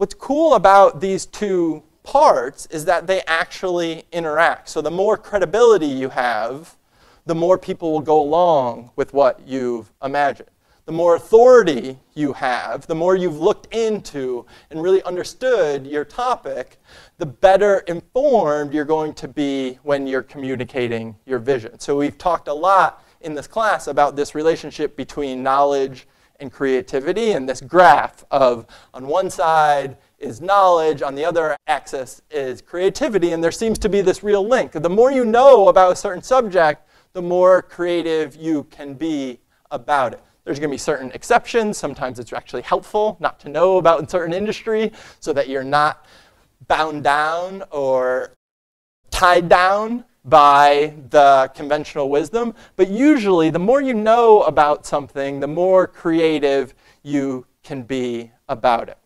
What's cool about these two parts is that they actually interact. So the more credibility you have, the more people will go along with what you've imagined. The more authority you have, the more you've looked into and really understood your topic, the better informed you're going to be when you're communicating your vision. So we've talked a lot in this class about this relationship between knowledge and creativity, and this graph of on one side is knowledge, on the other axis is creativity, and there seems to be this real link. The more you know about a certain subject, the more creative you can be about it. There's going to be certain exceptions. Sometimes it's actually helpful not to know about a certain industry so that you're not bound down or tied down by the conventional wisdom. But usually, the more you know about something, the more creative you can be about it.